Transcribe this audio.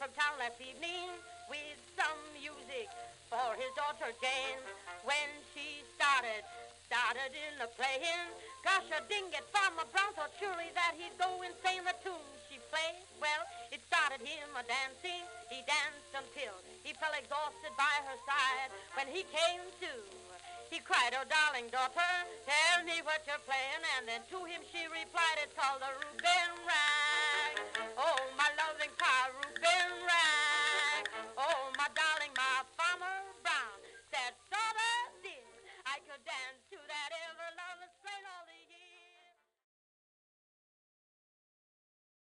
from town last evening with some music for his daughter Jane. When she started in the playing, gosh, I didn't get Farmer Brown, thought surely that he'd go insane. The tune she played, well, it started him a-dancing. He danced until he fell exhausted by her side. When he came to, he cried, "Oh, darling daughter, tell me what you're playing." And then to him she replied, "It's called the Ruben Ram."